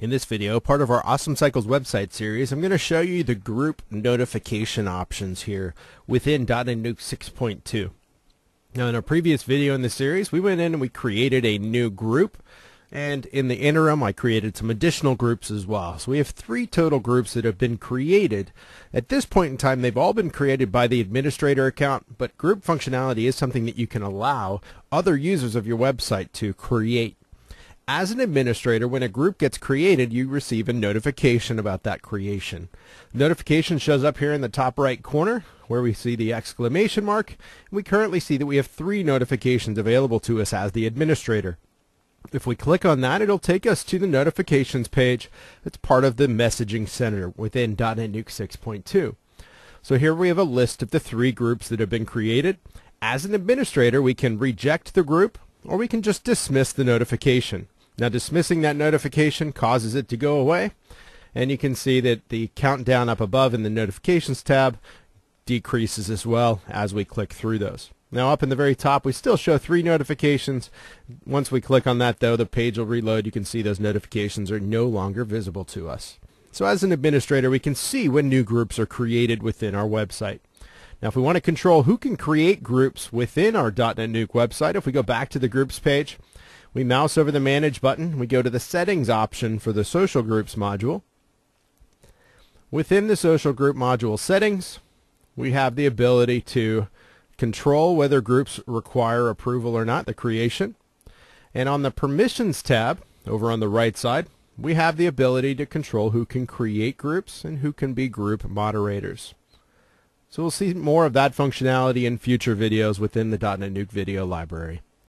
In this video, part of our Awesome Cycles website series, I'm going to show you the group notification options here within DotNetNuke 6.2. Now, in our previous video in the series, we went in and we created a new group, and in the interim, I created some additional groups as well. So we have 3 total groups that have been created. At this point in time, they've all been created by the administrator account, but group functionality is something that you can allow other users of your website to create. As an administrator, when a group gets created, you receive a notification about that creation. Notification shows up here in the top right corner where we see the exclamation mark. We currently see that we have 3 notifications available to us as the administrator. If we click on that, it'll take us to the notifications page. It's part of the messaging center within DotNetNuke 6.2. So here we have a list of the 3 groups that have been created. As an administrator, we can reject the group, or we can just dismiss the notification. Now, dismissing that notification causes it to go away, and you can see that the countdown up above in the notifications tab decreases as well as we click through those. Now, up in the very top, we still show 3 notifications. Once we click on that, though, the page will reload. You can see those notifications are no longer visible to us. So as an administrator, we can see when new groups are created within our website. Now, if we want to control who can create groups within our DotNetNuke website, if we go back to the Groups page, we mouse over the Manage button, we go to the Settings option for the Social Groups module. Within the Social Group module settings, we have the ability to control whether groups require approval or not, the creation. And on the Permissions tab, over on the right side, we have the ability to control who can create groups and who can be group moderators. So we'll see more of that functionality in future videos within the DotNetNuke video library.